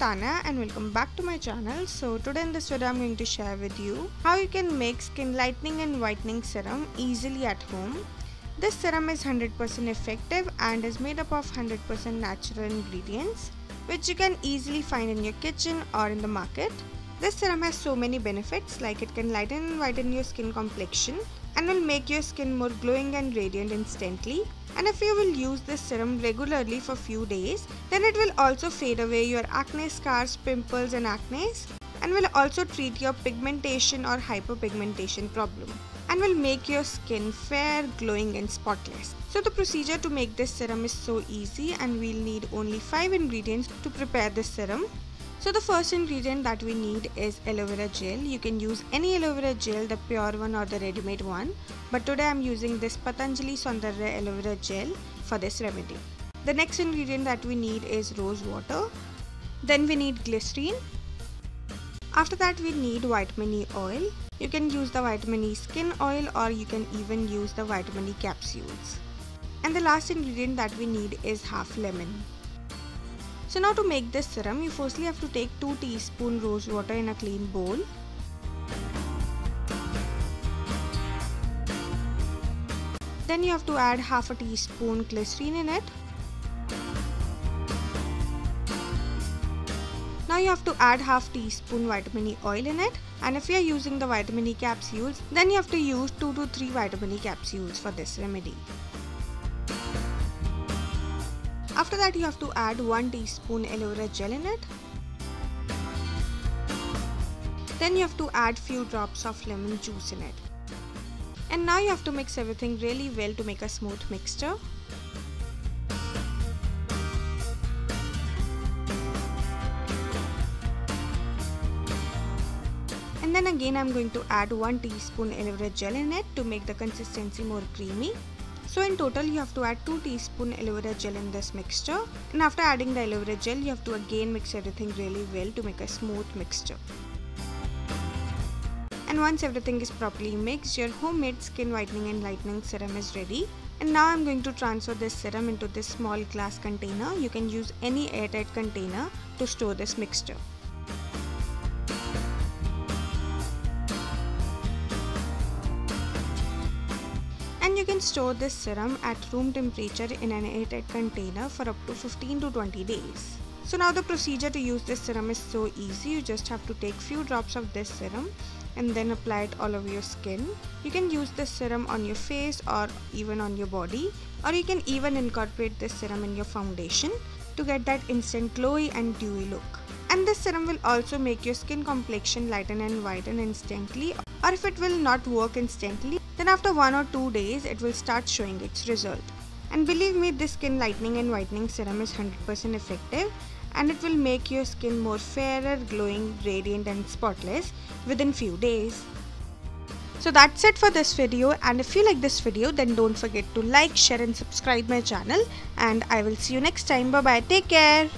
Tana and welcome back to my channel. So today in this video I'm going to share with you how you can make skin lightening and whitening serum easily at home. This serum is 100% effective and is made up of 100% natural ingredients which you can easily find in your kitchen or in the market. This serum has so many benefits, like it can lighten and whiten your skin complexion and will make your skin more glowing and radiant instantly. And if you will use this serum regularly for few days, then it will also fade away your acne scars, pimples and acne, and will also treat your pigmentation or hyperpigmentation problem and will make your skin fair, glowing and spotless. So the procedure to make this serum is so easy, and we'll need only 5 ingredients to prepare this serum. So the first ingredient that we need is aloe vera gel. You can use any aloe vera gel, the pure one or the ready-made one. But today I'm using this Patanjali Sundarya aloe vera gel for this remedy. The next ingredient that we need is rose water. Then we need glycerine. After that we need vitamin E oil. You can use the vitamin E skin oil or you can even use the vitamin E capsules. And the last ingredient that we need is half lemon. So now to make this serum, you firstly have to take 2 teaspoon rose water in a clean bowl. Then you have to add half a teaspoon glycerine in it. Now you have to add half teaspoon vitamin E oil in it, and if you are using the vitamin E capsules, then you have to use 2 to 3 vitamin E capsules for this remedy. After that you have to add 1 teaspoon aloe vera gel in it. Then you have to add few drops of lemon juice in it. And now you have to mix everything really well to make a smooth mixture. And then again I'm going to add 1 teaspoon aloe vera gel in it to make the consistency more creamy. So in total you have to add 2 teaspoon aloe vera gel in this mixture, and after adding the aloe vera gel you have to again mix everything really well to make a smooth mixture. And once everything is properly mixed, your homemade skin whitening and lightening serum is ready. And now I'm going to transfer this serum into this small glass container. You can use any airtight container to store this mixture. You can store this serum at room temperature in an airtight container for up to 15 to 20 days. So now the procedure to use this serum is so easy. You just have to take few drops of this serum and then apply it all over your skin. You can use this serum on your face or even on your body, or you can even incorporate this serum in your foundation to get that instant glowy and dewy look. And this serum will also make your skin complexion lighten and whiten instantly, or if it will not work instantly, then after 1 or 2 days it will start showing its result. And believe me, this skin lightening and whitening serum is 100% effective, and it will make your skin more fairer, glowing, radiant and spotless within few days. So that's it for this video, and if you like this video then don't forget to like, share and subscribe my channel, and I will see you next time. Bye bye, take care.